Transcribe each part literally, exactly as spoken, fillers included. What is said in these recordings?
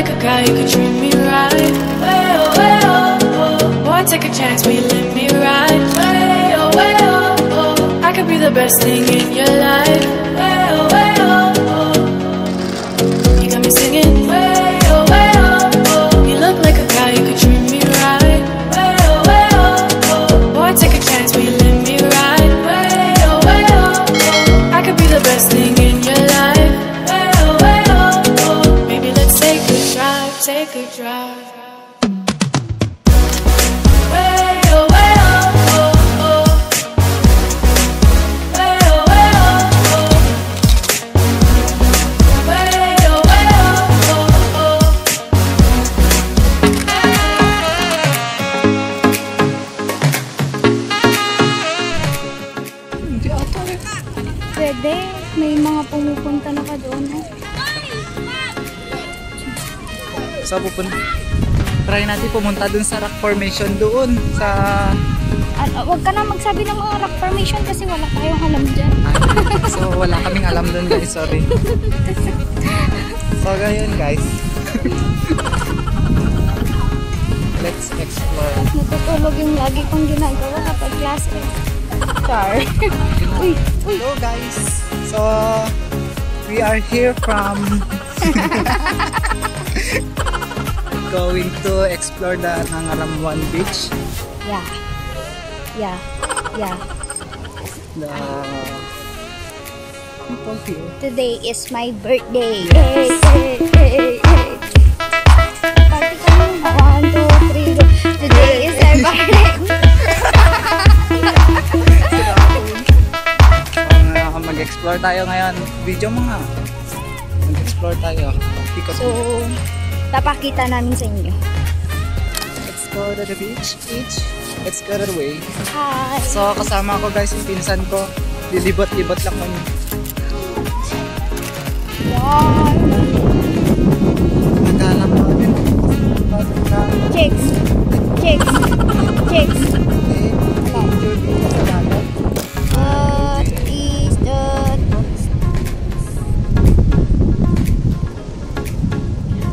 like a guy who could treat me right. Way oh, way oh, oh. Boy, take a chance, will you let me ride? Way oh, way oh, oh. I could be the best thing in your life. Way oh, way oh, oh. You got me singing. Way oh, way oh, oh. You look like a guy who could treat me right. Way oh, way oh, oh. Boy, take a chance, will you let me ride? Way oh, way oh, oh. I could be the best thing in your life. Take a drive. Pwede, may mga pumupunta na ka doon. So, pupunta. Try natin pumunta dun sa rock formation doon. Sa... Uh, wag ka na magsabi ng mga rock formation kasi wala tayong alam dyan. So, wala kaming alam dun guys. Sorry. So, ganyan guys. Let's explore. At natutulog yung lagi kong ginagawa kapag class eh. Char. Uy, uy. Hello guys. So, we are here from... Going to explore the Nagaramoan beach. Yeah. Yeah. Yeah. The people here. Today is my birthday. Yes. Hey, hey, hey, hey. Party kami. One, two, three. Today is my birthday. So, uh, mag-explore tayo ngayon. Video mga. Mag-explore tayo. Because so, papakita namin sa inyo. Let's go to the beach. Beach. Let's go to the way. Hi! So, kasama ko guys yung pinsan ko. Lilibot-libot lang kami. Wow! Nagalang namin. Chicks! Chicks! Chicks! What is the...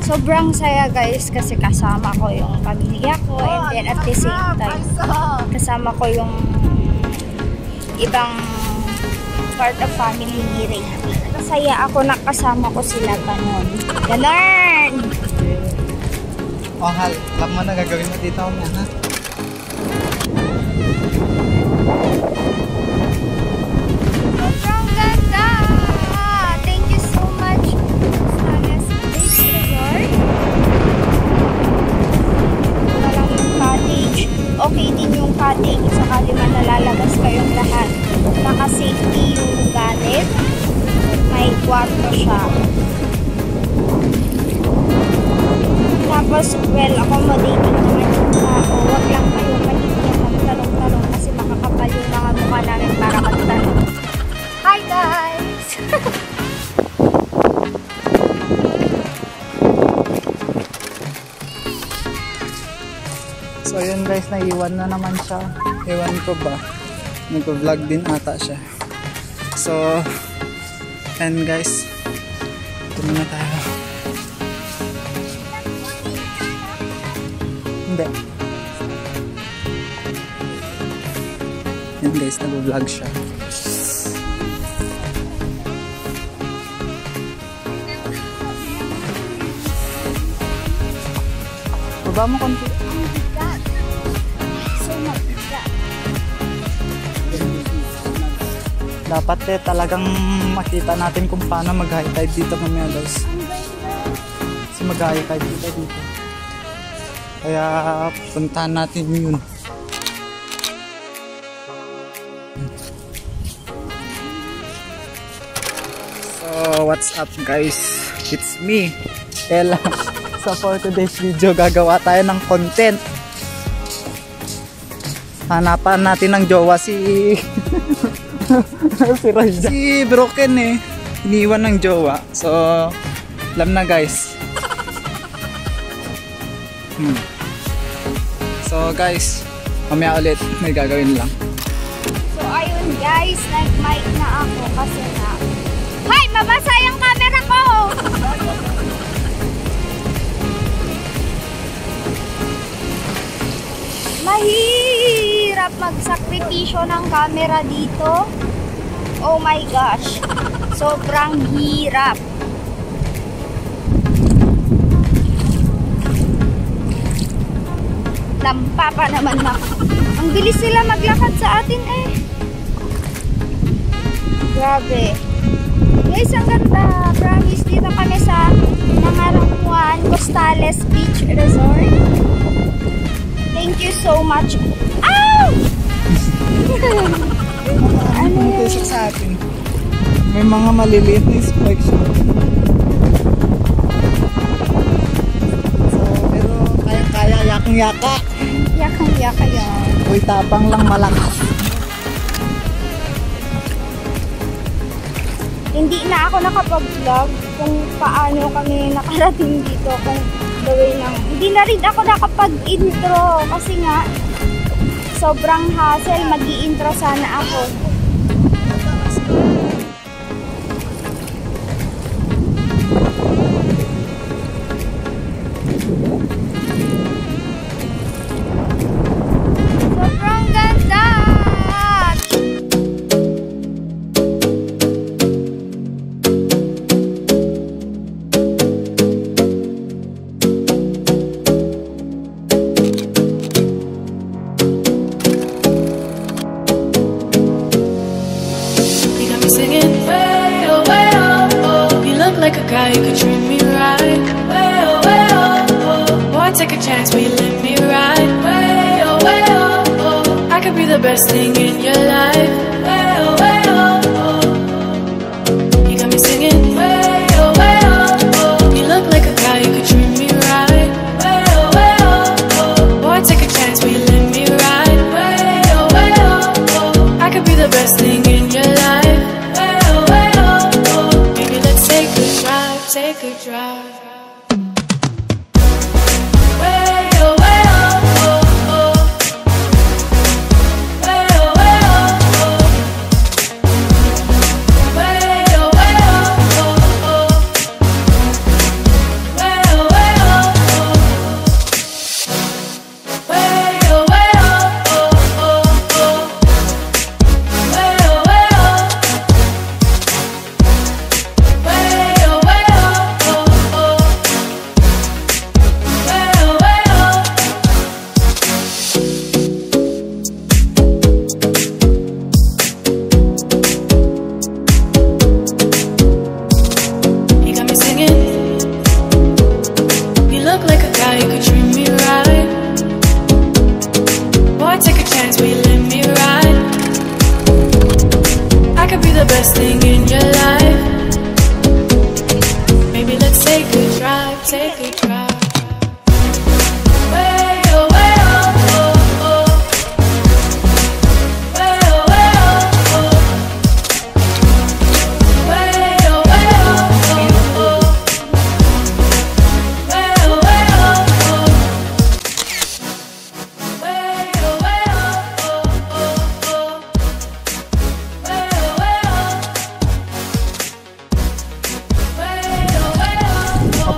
Sobrang saya guys kasi kasama ko yung pamilya ko and then at the same time kasama ko yung ibang part of family ni Ray. Masaya ako nakasama ko sila tanon. Ganon! Oh hal, alam mo na gagawin mo dito mo ha? Sobrang ganda! Thank you so much! Okay din yung cutting, saka di man nalalabas kayong lahat. Naka-safety yung gamit. May kwarto siya. Tapos, well, accommodating naman yung tao. Huwag lang kayo kanina magtanong-tanong kasi makakapal yung mga mukha namin para magtanong. Hi guys! So yun guys, naiwan na naman siya. Iwan ko ba? Nag-vlog din ata siya. So, and guys, ito na tayo. Hindi. Yun guys, nag-vlog siya. Baba mo konti. Dapat eh, talagang makita natin kung paano mag-high tide dito ng Melrose. Kasi mag-high tide dito dito. Kaya puntahan natin yun. So, what's up guys? It's me, Ella. So, for today's video, gagawa tayo ng content. Hanapan natin ng jowa si... si Raja. Si Broken eh. Iniwan ng jowa. So, alam na guys. Hmm. So guys, mamaya ulit. May gagawin lang. So ayun guys, nag-mic na ako kasi na... Hay! Mabasa yung camera ko! Mahirap magsakripisyo ng camera dito. Oh my gosh. Sobrang hirap. Lampa pa naman na. Ang bilis sila maglakad sa atin eh. Grabe. Guys, ang ganda. Promise, dito kami sa Nagaramoan's Costales Beach Resort. Thank you so much. Ow! Ano yun? Sa atin. May mga maliliit na spikes. So, pero kaya-kaya, yakang-yaka. Yakang-yaka yan. Uy, tapang lang malakas. Hindi na ako nakapag-vlog kung paano kami nakarating dito. Kung the way ng... Hindi na rin ako nakapag-intro kasi nga sobrang hassle. Mag-i-intro sana ako. Best thing in your life. Way oh way oh oh. You got me singing. Way oh way oh oh. You look like a guy you could treat me right. Way oh way oh oh. Boy, take a chance, will you let me ride? Way oh way oh oh. I could be the best thing in your life. Way oh way oh oh. Baby, let's take a drive, take a drive.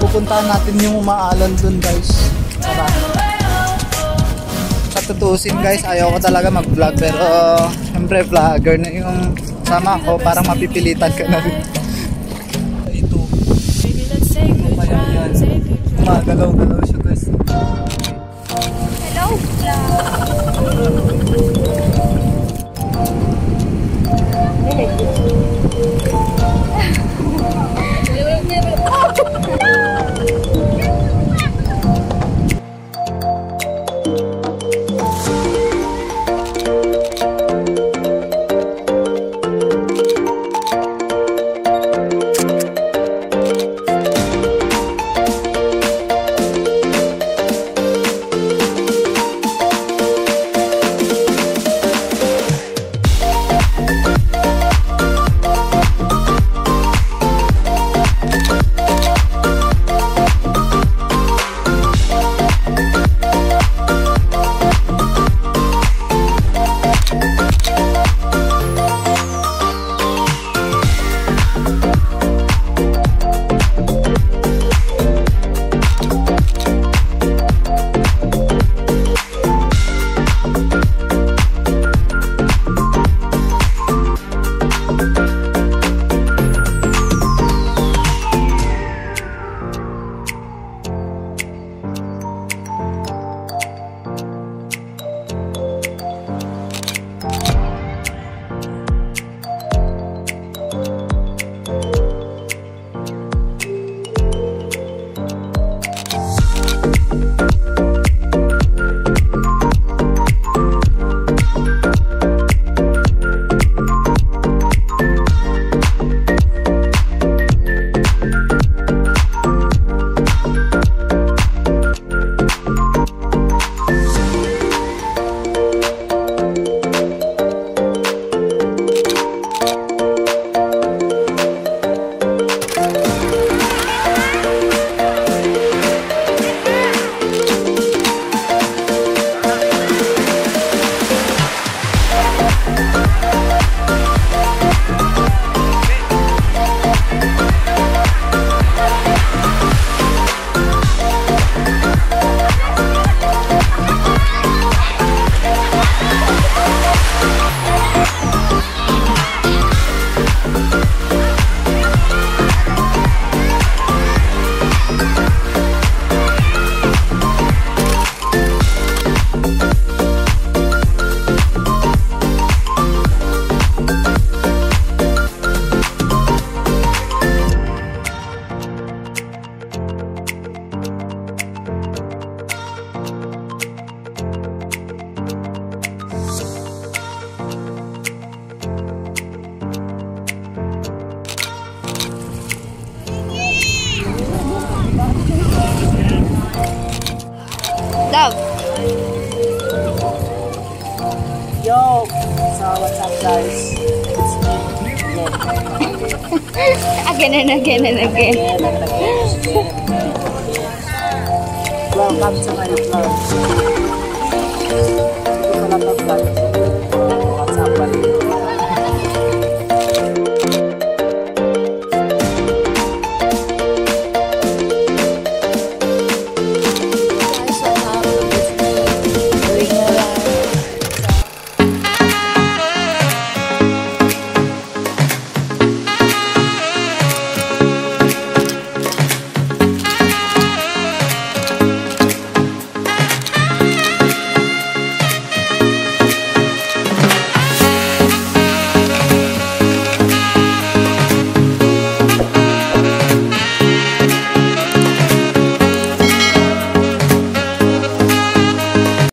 Puntahan natin yung umaalan dun, guys. Tara. Katutusin, guys, ayaw ko talaga mag-vlog pero uh, siyempre vlogger na yung sama ko, parang mapipilitan ka na rin. Ito. Kaya yan. Magalaw-galaw siya, guys. Hello, vlog. guys. It's again. Again and again and again. Again and again. Welcome to my vlog.